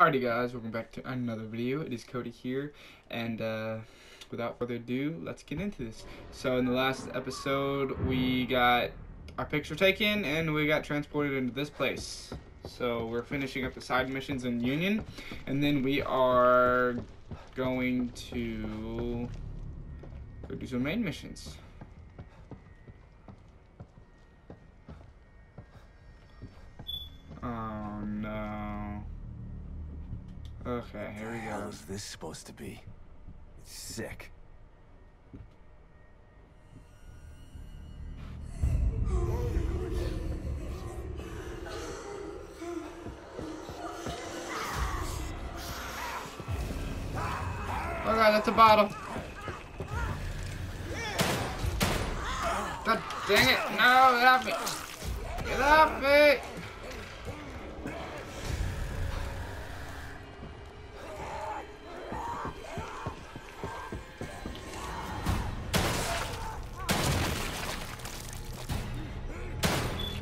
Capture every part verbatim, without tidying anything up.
Alrighty guys, welcome back to another video. It is Cody here, and uh, without further ado, let's get into this. So in the last episode, we got our picture taken, and we got transported into this place. So we're finishing up the side missions in Union, and then we are going to go do some main missions. Oh no. Okay, here we go. How is this supposed to be? It's sick. Oh god, that's a bottle. God dang it. No, get off me. Get off me.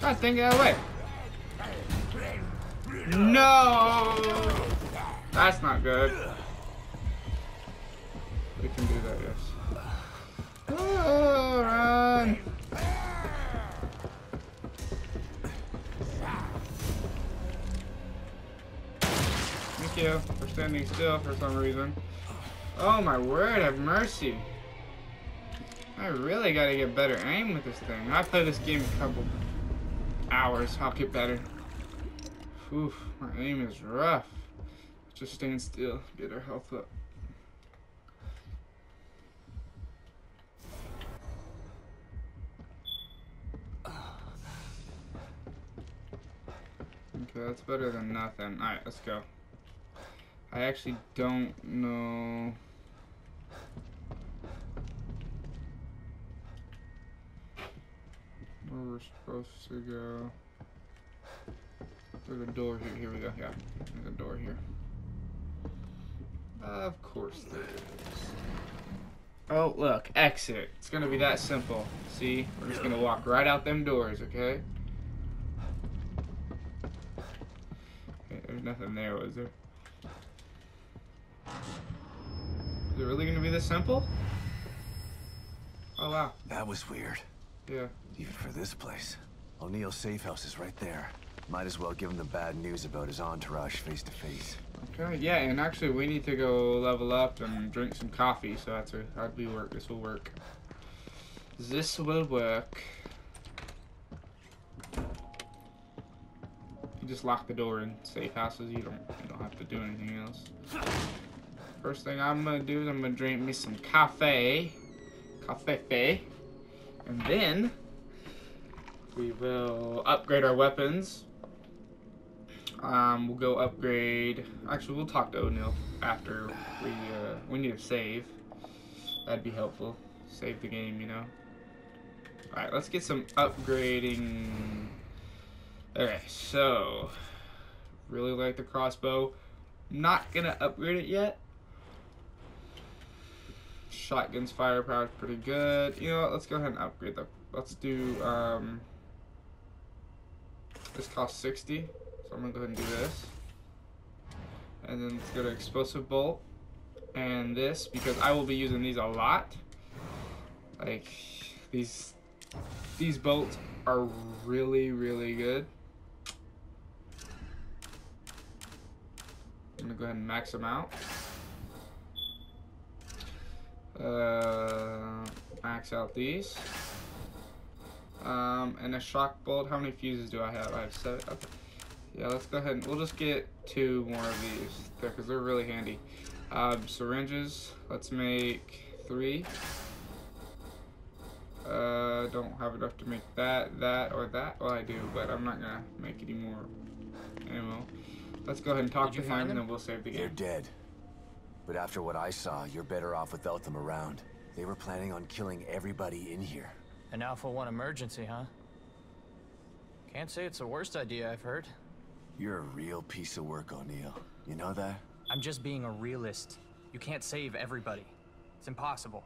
I think that way. No, that's not good. We can do that, yes. Oh, run. Thank you for standing still for some reason. Oh my word, have mercy. I really gotta get better aim with this thing. I played this game a couple hours, I'll get better. Oof, my aim is rough. Just stand still, get our health up. Okay, that's better than nothing. Alright, let's go. I actually don't know. We're supposed to go. There's a door here. Here we go. Yeah, there's a door here. Of course there is. Oh, look. Exit. It's going to be that simple. See? We're just going to walk right out them doors, okay? Okay, there's nothing there, was there? Is it really going to be this simple? Oh, wow. That was weird. Yeah. Even for this place. O'Neil's safe house is right there. Might as well give him the bad news about his entourage face to face. Okay, yeah, and actually we need to go level up and drink some coffee, so that's a, that'd be work. This will work. This will work. You just lock the door in safe houses, you don't you don't have to do anything else. First thing I'm gonna do is I'm gonna drink me some cafe. Cafe. And then we will upgrade our weapons. Um, we'll go upgrade. Actually, we'll talk to O'Neil after we. Uh, we need to save. That'd be helpful. Save the game, you know. All right, let's get some upgrading. Okay, so really like the crossbow. Not gonna upgrade it yet. Shotgun's firepower is pretty good. You know what? Let's go ahead and upgrade the. Let's do. Um, this costs sixty, so I'm gonna go ahead and do this. And then let's go to explosive bolt and this, because I will be using these a lot. Like these, these bolts are really, really good. I'm gonna go ahead and max them out. Uh, max out these. Um, and a shock bolt. How many fuses do I have? I have seven. Okay. Yeah, let's go ahead and we'll just get two more of these because they're really handy. Um, syringes. Let's make three. Uh, don't have enough to make that, that, or that. Well, I do, but I'm not gonna make any more ammo. Let's go ahead and talk to him, and then we'll save the game. They're dead. But after what I saw, you're better off without them around. They were planning on killing everybody in here. An Alpha one emergency, huh? Can't say it's the worst idea I've heard. You're a real piece of work, O'Neil. You know that? I'm just being a realist. You can't save everybody. It's impossible.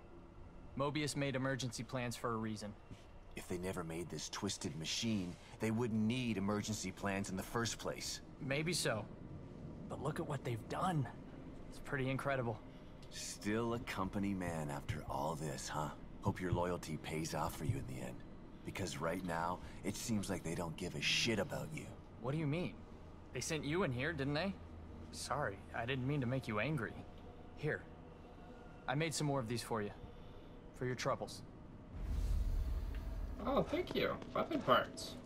Mobius made emergency plans for a reason. If they never made this twisted machine, they wouldn't need emergency plans in the first place. Maybe so. but look at what they've done. It's pretty incredible. Still a company man after all this, huh? Hope your loyalty pays off for you in the end. Because right now, it seems like they don't give a shit about you. What do you mean? They sent you in here, didn't they? Sorry, I didn't mean to make you angry. Here. I made some more of these for you. For your troubles. Oh, thank you. Weapon parts.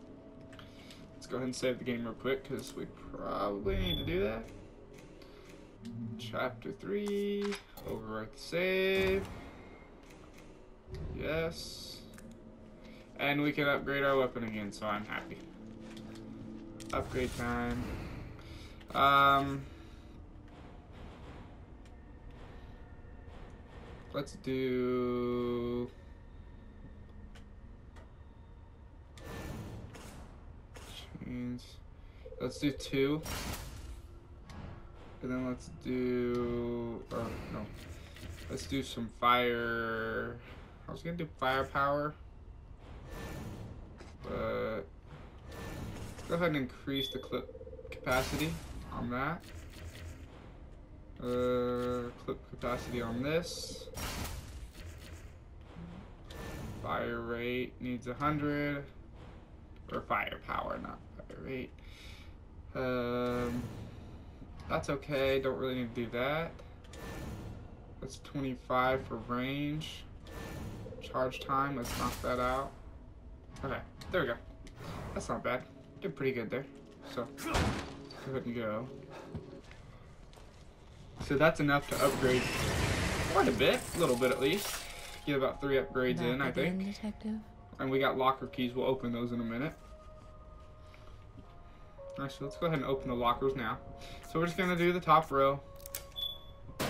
Let's go ahead and save the game real quick, because we probably need to do that. Chapter three. Overwrite the save. Yes. And we can upgrade our weapon again, so I'm happy. Upgrade time. Um... Let's do... Change. Let's do two. And then let's do... Oh, no. Let's do some fire... I was gonna do firepower. But... Let's go ahead and increase the clip capacity on that. Uh, clip capacity on this. Fire rate needs one hundred. Or firepower, not fire rate. Um, that's okay, don't really need to do that. That's twenty-five for range. Charge time, let's knock that out. Okay, there we go. That's not bad. Did pretty good there. So, go ahead and go. So that's enough to upgrade quite a bit, a little bit at least. Get about three upgrades in, I think. Detective. And we got locker keys. We'll open those in a minute. Actually, let's go ahead and open the lockers now. So we're just gonna do the top row. So,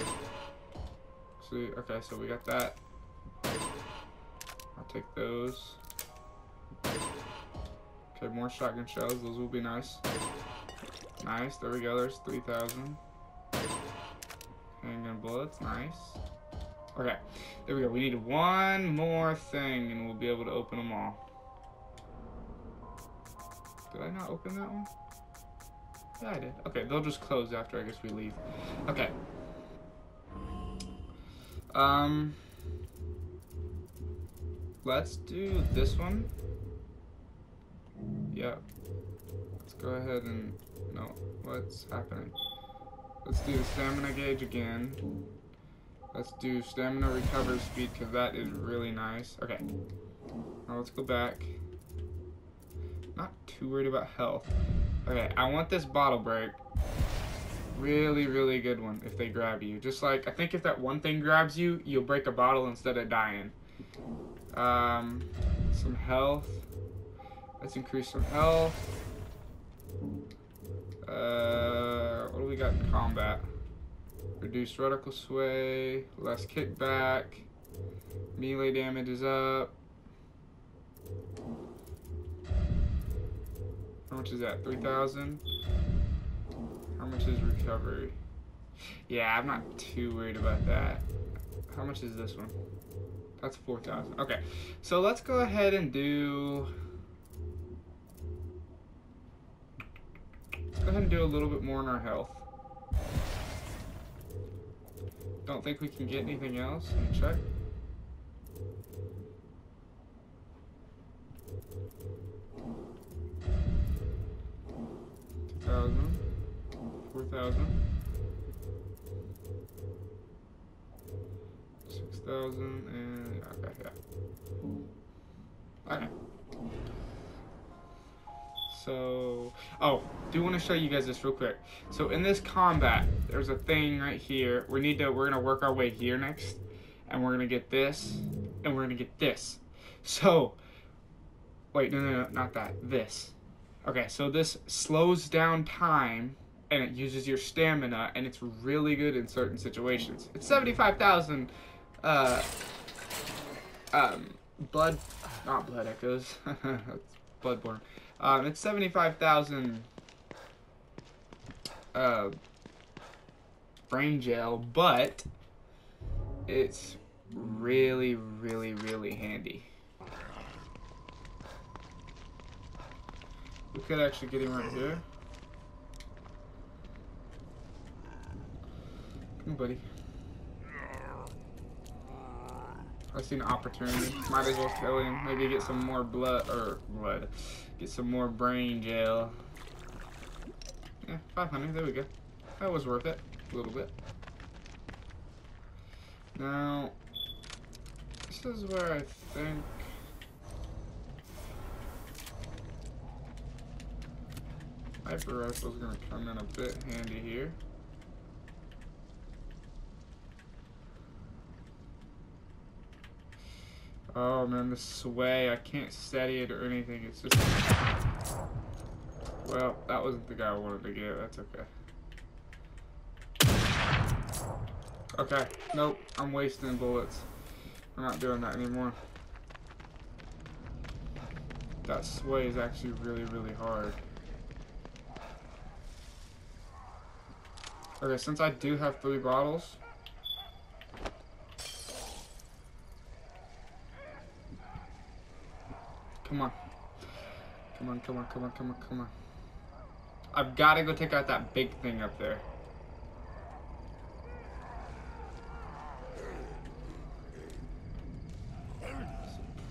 okay, so we got that. I'll take those. Okay, more shotgun shells. Those will be nice. Nice. There we go. There's three thousand. Handgun bullets. Nice. Okay. There we go. We need one more thing and we'll be able to open them all. Did I not open that one? Yeah, I did. Okay. They'll just close after I guess we leave. Okay. Um. Let's do this one. Yep. Let's go ahead and... No. What's happening? Let's do the stamina gauge again. Let's do stamina recovery speed because that is really nice. Okay. Now let's go back. Not too worried about health. Okay. I want this bottle break. Really, really good one if they grab you. Just like, I think if that one thing grabs you, you'll break a bottle instead of dying. Um, some health. Let's increase some health. Uh, what do we got in combat? Reduced reticle sway, less kickback, melee damage is up. How much is that? three thousand? How much is recovery? Yeah, I'm not too worried about that. How much is this one? That's four thousand. Okay, so let's go ahead and do... Go ahead and do a little bit more on our health. Don't think we can get anything else. Let me check. two thousand. four thousand. six thousand. And... Okay, yeah. Okay. So, oh, do want to show you guys this real quick. So in this combat, there's a thing right here. We need to, we're gonna work our way here next, and we're gonna get this, and we're gonna get this. So, wait, no, no, no, not that. This. Okay, so this slows down time, and it uses your stamina, and it's really good in certain situations. It's seventy-five thousand. Uh, um, blood, not blood echoes. That's Bloodborne. Um, it's seventy-five thousand uh, brain gel, but it's really, really, really handy. We could actually get him right here. Hey, buddy. I see an opportunity. Might as well kill him. Maybe get some more blood or blood. Get some more brain gel. Yeah, five hundred. There we go. That was worth it. A little bit. Now, this is where I think. Hyper rifle is going to come in a bit handy here. Oh man, the sway, I can't steady it or anything, it's just... Well, that wasn't the guy I wanted to get, that's okay. Okay, nope, I'm wasting bullets. I'm not doing that anymore. That sway is actually really, really hard. Okay, since I do have three bottles... Come on. Come on, come on, come on, come on, come on. I've got to go take out that big thing up there.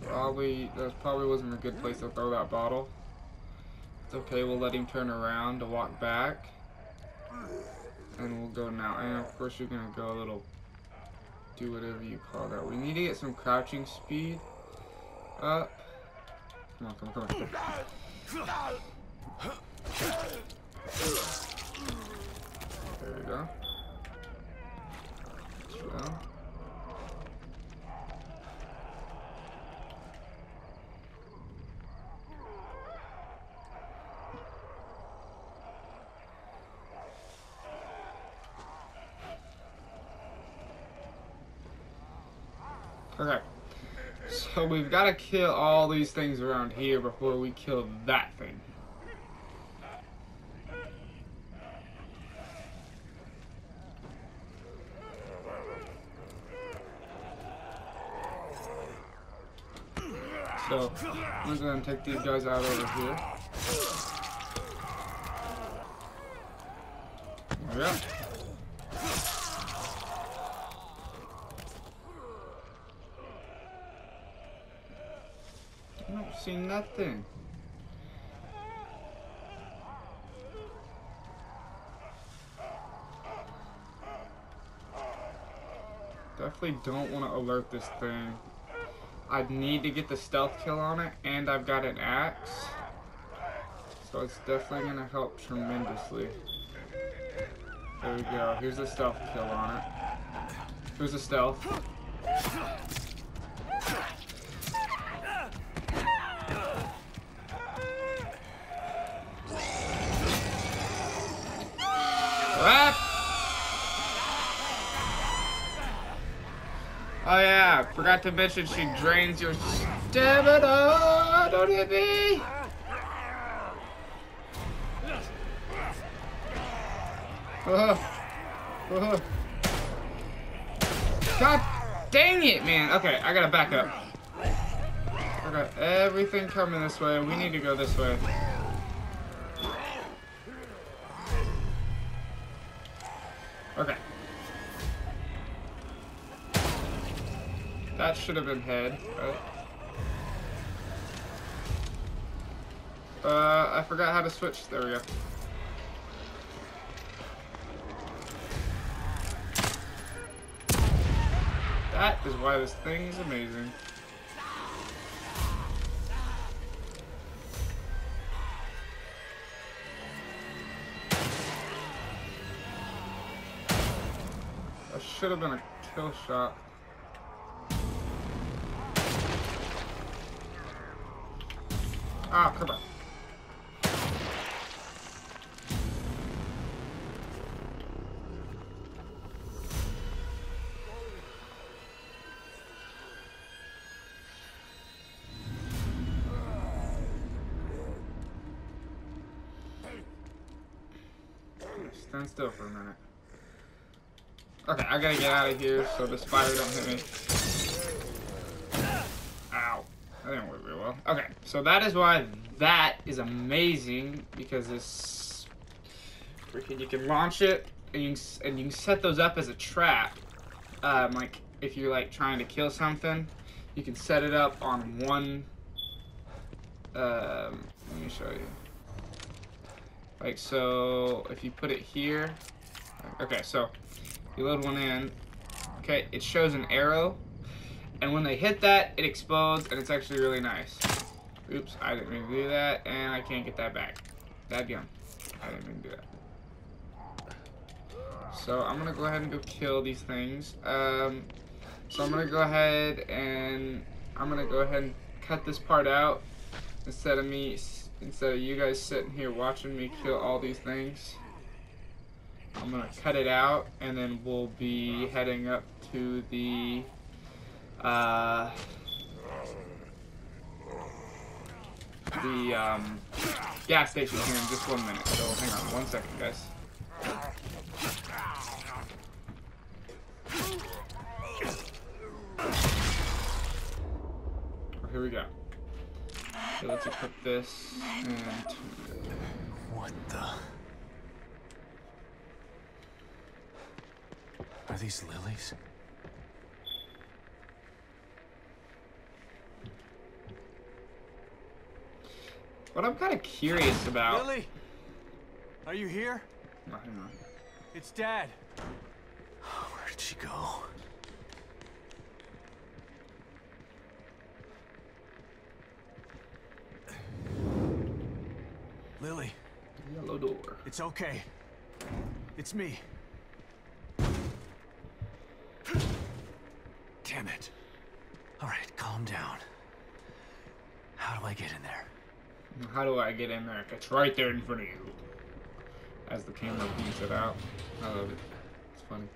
Probably, that probably wasn't a good place to throw that bottle. It's okay, we'll let him turn around to walk back. And we'll go now. And of course you're going to go a little... Do whatever you call that. We need to get some crouching speed up. Come on, come on, come on. There we go. So. Okay. So we've got to kill all these things around here before we kill that thing. So, I'm going to take these guys out over here. There we go. I don't see nothing. Definitely don't want to alert this thing. I need to get the stealth kill on it, and I've got an axe. So it's definitely going to help tremendously. There we go. Here's the stealth kill on it. Here's the stealth. Oh yeah, forgot to mention she drains your stamina. Don't hit me! Oh. Oh. God dang it, man. Okay, I gotta back up. I got everything coming this way. We need to go this way. Okay. That should have been head, right? Uh, I forgot how to switch. There we go. That is why this thing is amazing. That should have been a kill shot. Ah, come on. Stand still for a minute. Okay, I gotta get out of here so the spider don't hit me. That didn't work real well. Okay, so that is why that is amazing, because this freaking, you can launch it and you can, and you can set those up as a trap. Um, like if you're like trying to kill something, you can set it up on one. Um, let me show you. Like so, if you put it here. Okay, so you load one in. Okay, it shows an arrow, and when they hit that, it explodes, and it's actually really nice. Oops, I didn't mean to do that, and I can't get that back. That gun. I didn't mean to do that. So I'm gonna go ahead and go kill these things. Um, so I'm gonna go ahead and I'm gonna go ahead and cut this part out instead of me, instead of you guys sitting here watching me kill all these things. I'm gonna cut it out, and then we'll be heading up to the. Uh, the um, gas station here in just one minute, so hang on one second, guys. Oh, here we go. So let's equip this, and... What the... Are these lilies? What I'm kind of curious about. Lily, are you here? No, hang on. It's Dad. Where did she go? Lily. Yellow door. It's okay. It's me. Damn it. All right, calm down. How do I get in there? How do I get in there? It's right there in front of you. As the camera beams it out. I love it. It's funny.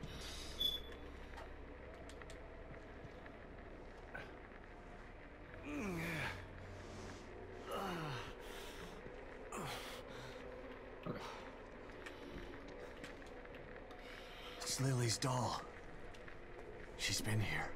Okay. It's Lily's doll. She's been here.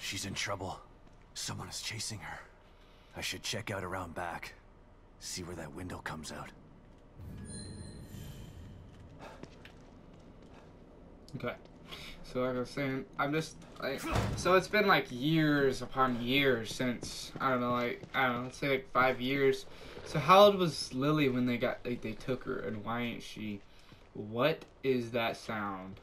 She's in trouble. Someone is chasing her. I should check out around back. See where that window comes out. Okay. So like I was saying, I'm just like, so it's been like years upon years since, I don't know, like, I don't know, let's say like five years. So how old was Lily when they got, like, they took her, and why ain't she? What is that sound?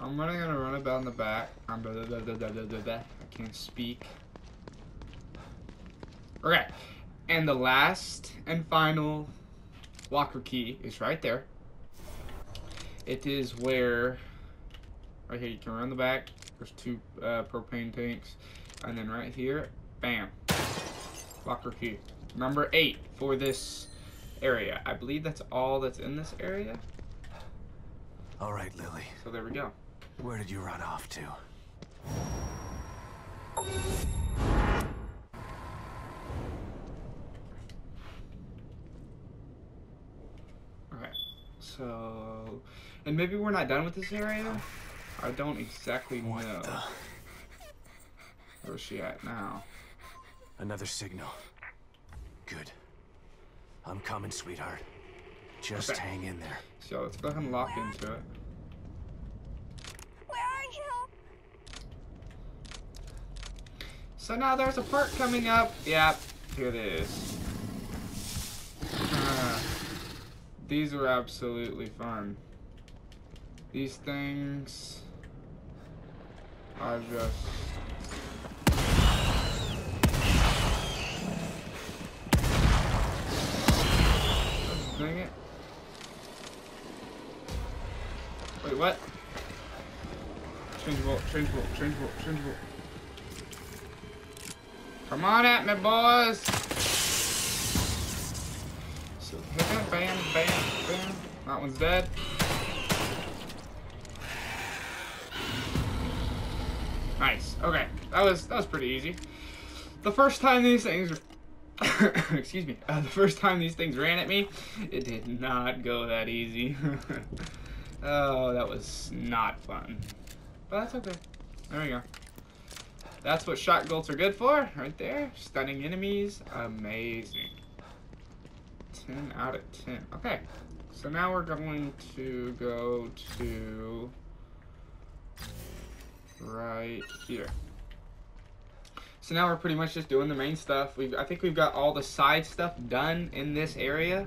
I'm running gonna run about in the back. I'm blah, blah, blah, blah, blah, blah, blah. I can't speak. Okay. And the last and final walker key is right there. It is where right here you can run the back. There's two uh, propane tanks. And then right here, bam. Walker key. Number eight for this area. I believe that's all that's in this area. Alright, Lily. So there we go. Where did you run off to? Alright, so... And maybe we're not done with this area? I don't exactly know. What the... Where's she at now? Another signal. Good. I'm coming, sweetheart. Just okay. Hang in there. So let's go ahead and lock Where into it. Where are you? So now there's a part coming up. Yep, here it is. Uh, these were absolutely fun. These things are just. Dang it. Wait, what? Change vote, change vote, change vote, change vote. Come on at me, boys! So, bam, bam, bam. That one's dead. Nice. Okay, that was that was pretty easy. The first time these things, excuse me, uh, the first time these things ran at me, it did not go that easy. Oh, that was not fun. But that's okay. There we go. That's what shot gulps are good for, right there. Stunning enemies, amazing. Ten out of ten. Okay. So now we're going to go to right here. So now we're pretty much just doing the main stuff. We've, I think we've got all the side stuff done in this area.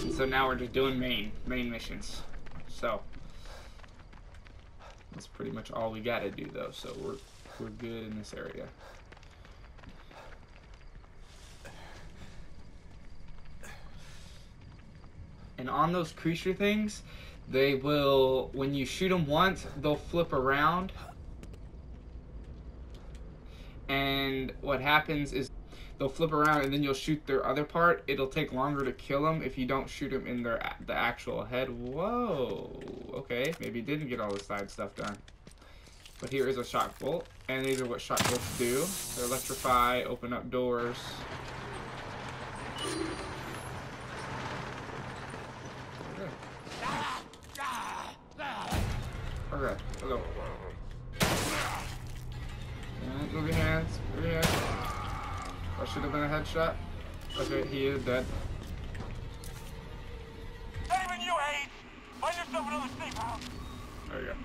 And so now we're just doing main, main missions. So that's pretty much all we gotta do though. So we're, we're good in this area. And on those creature things, they will, when you shoot them once, they'll flip around. And what happens is they'll flip around and then you'll shoot their other part. It'll take longer to kill them if you don't shoot them in their the actual head. Whoa. Okay, maybe didn't get all the side stuff done. But here is a shock bolt. And these are what shock bolts do. They electrify, open up doors. Okay, hello. And move your hands, move your hands. That should have been a headshot. Okay, he is dead. Saving you, Aid! Find yourself another safe house! There you go.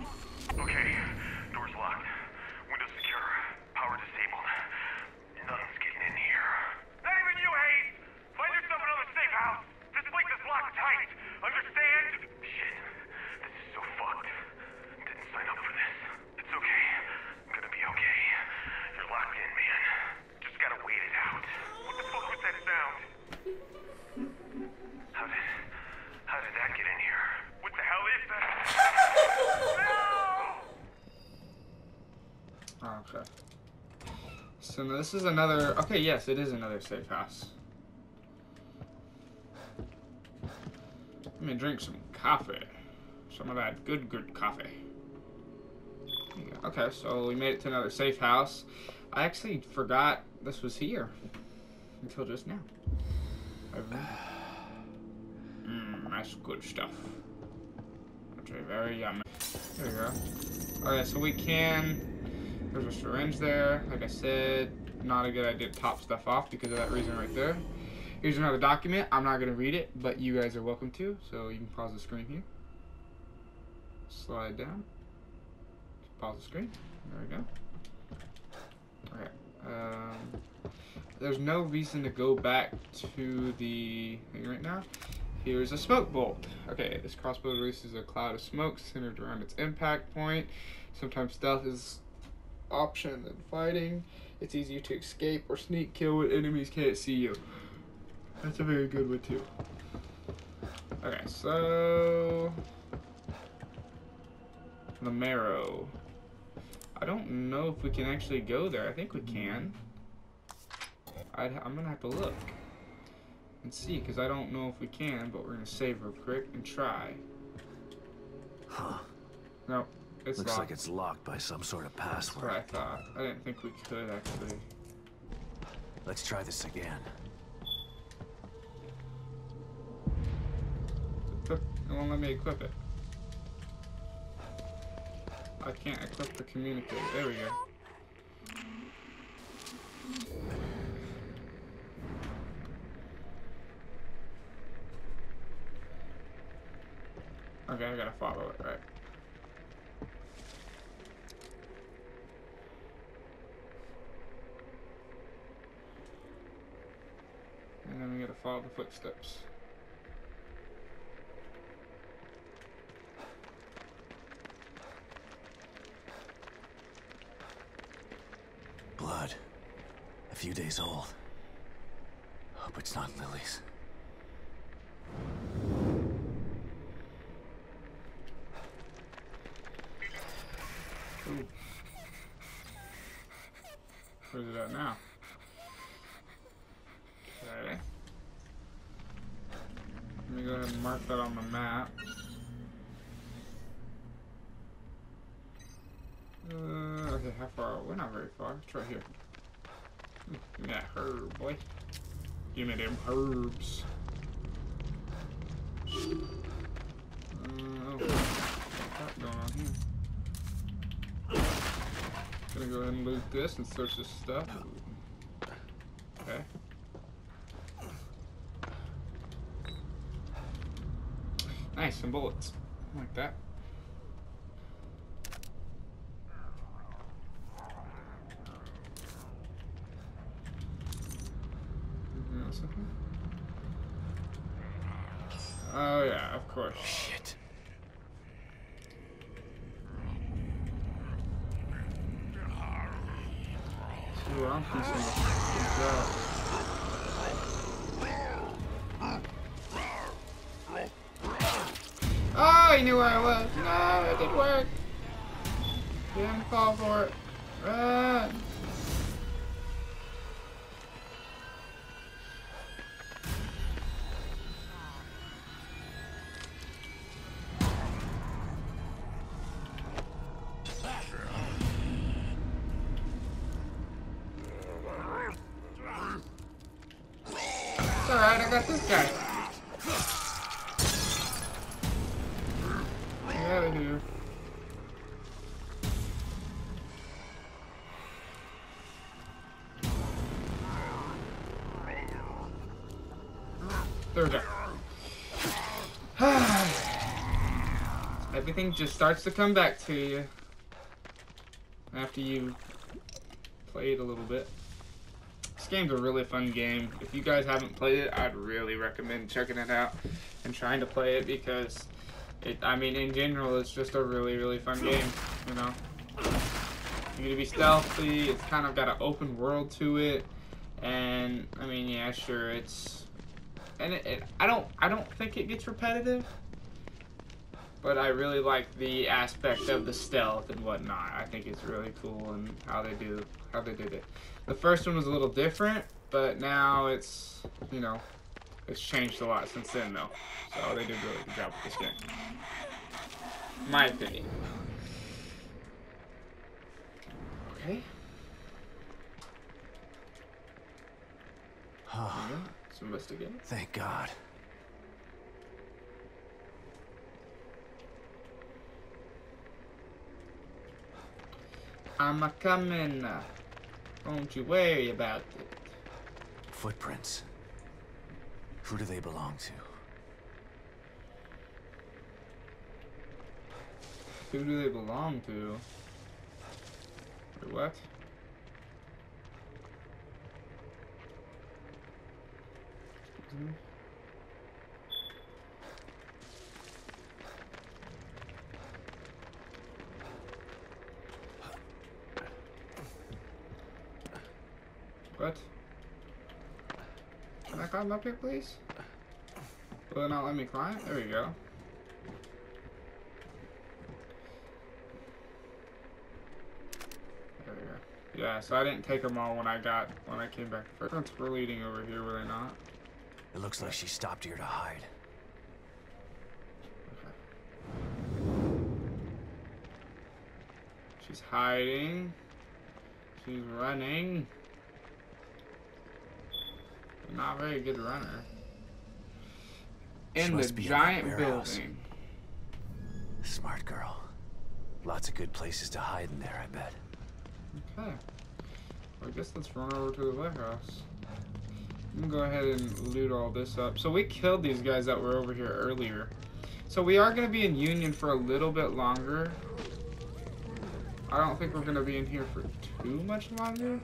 Okay, door's locked. Windows secure. Power disabled. Nothing's getting in here. Saving you, Aid! Find yourself another safe house! This place is locked tight! Understand? Shit. This is so fucked. Didn't sign up for this. It's okay. I'm gonna be okay. You're locked in, man. Just gotta wait it out. What the fuck was that sound? How did... How did that get in here? What the hell is that? No! Okay. So this is another... Okay, yes, it is another safe house. Let me drink some coffee. Some of that good, good coffee. Okay, so we made it to another safe house. I actually forgot this was here until just now. Mmm, that's good stuff. Okay, very yummy. There we go. Alright, so we can... There's a syringe there. Like I said, not a good idea to top stuff off because of that reason right there. Here's another document. I'm not going to read it, but you guys are welcome to. So you can pause the screen here. Slide down. Pause the screen. There we go. Alright. Um, there's no reason to go back to the thing right now. Here's a smoke bolt. Okay, this crossbow releases a cloud of smoke centered around its impact point. Sometimes stealth is an option than fighting. It's easier to escape or sneak kill when enemies can't see you. That's a very good one too. Okay, so... The marrow. I don't know if we can actually go there. I think we can. I'd, I'm gonna have to look and see, because I don't know if we can, but we're gonna save real quick and try. Huh. Nope. It's Looks locked. like it's locked by some sort of password. That's what I thought. I didn't think we could actually. Let's try this again. It won't let me equip it. I can't equip the communicator. There we go. Okay, I gotta follow it, right? And then we gotta follow the footsteps. Few days old. Hope it's not Lily's. Ooh. Where's it at now? Okay. Let me go ahead and mark that on the map. Uh, okay, how far? We're not very far. It's right here. Ooh, give me that herb, boy. Give me them herbs. Uh, oh, what's going on here? Gonna go ahead and loot this and search this stuff. Okay. Nice, some bullets. I like that. Anything else in here? Oh yeah, of course. Shit. Ooh, I'm piecing things out. Oh, he knew where I was. No, it didn't work. He didn't call for it. Run. It's alright, I got this guy. Everything just starts to come back to you after you play it a little bit. This game's a really fun game. If you guys haven't played it, I'd really recommend checking it out and trying to play it because, it, I mean, in general, it's just a really, really fun game, you know. You're gonna be stealthy, it's kind of got an open world to it, and, I mean, yeah, sure, it's... And it, it, I don't, I don't think it gets repetitive. But I really like the aspect of the stealth and whatnot. I think it's really cool and how they do how they did it. The first one was a little different, but now it's you know it's changed a lot since then though. So they did a really good job with this game. My opinion. Okay. Oh, yeah, let's investigate. Thank God. I'm a coming. Don't you worry about it. Footprints. Who do they belong to? Who do they belong to? Wait, what? Mm-hmm. What? Can I climb up here, please? Will it not let me climb? There we go. There we go. Yeah, so I didn't take them all when I got, when I came back first. That's for leading over here, were they not? It looks like she stopped here to hide. Okay. She's hiding. She's running. Not very good runner. In the giant building. Smart girl. Lots of good places to hide in there, I bet. Okay. Well, I guess let's run over to the warehouse. I'm gonna go ahead and loot all this up. So we killed these guys that were over here earlier. So we are gonna be in Union for a little bit longer. I don't think we're gonna be in here for too much longer.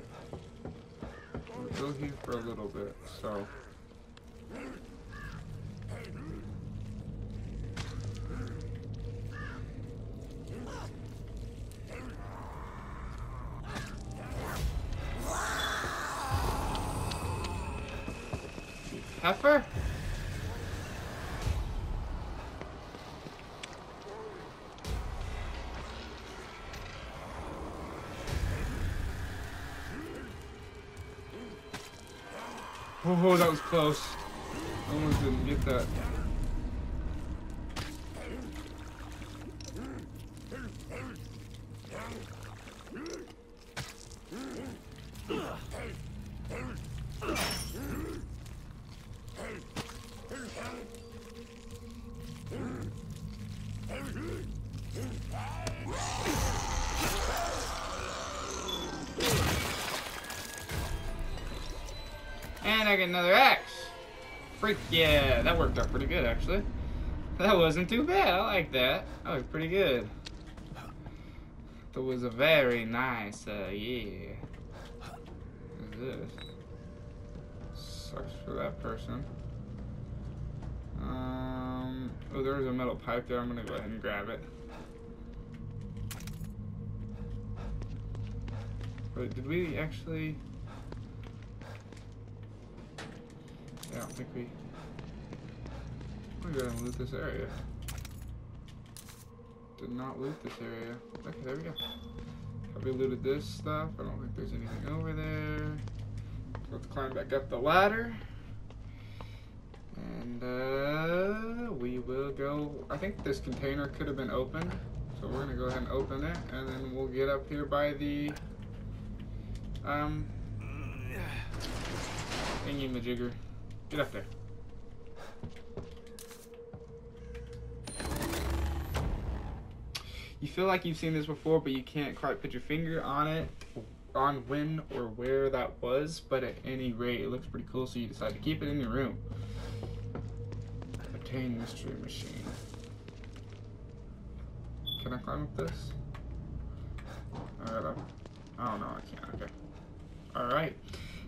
We'll go here for a little bit, so. Heifer? Oh, that was close. I almost didn't get that. And I get another axe. Freak yeah, that worked out pretty good actually. That wasn't too bad. I like that. That was pretty good. That was a very nice. Uh, yeah. What's this? Sucks for that person. Um. Oh, there was a metal pipe there. I'm gonna go ahead and grab it. Wait, did we actually? I don't think we. We're gonna loot this area. Did not loot this area. Okay, there we go. Have we looted this stuff? I don't think there's anything over there. Let's climb back up the ladder. And uh, we will go. I think this container could have been opened. So we're gonna go ahead and open it. And then we'll get up here by the. Um. Thingy majigger. Get up there. You feel like you've seen this before, but you can't quite put your finger on it, on when or where that was, but at any rate, it looks pretty cool, so you decide to keep it in your room. Obtain mystery machine. Can I climb up this? Alright, oh no, I can't, okay. Alright.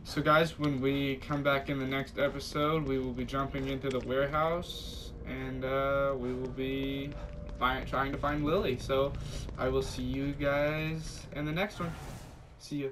So guys, when we come back in the next episode, we will be jumping into the warehouse, and uh, we will be find, trying to find Lily. So I will see you guys in the next one. See ya.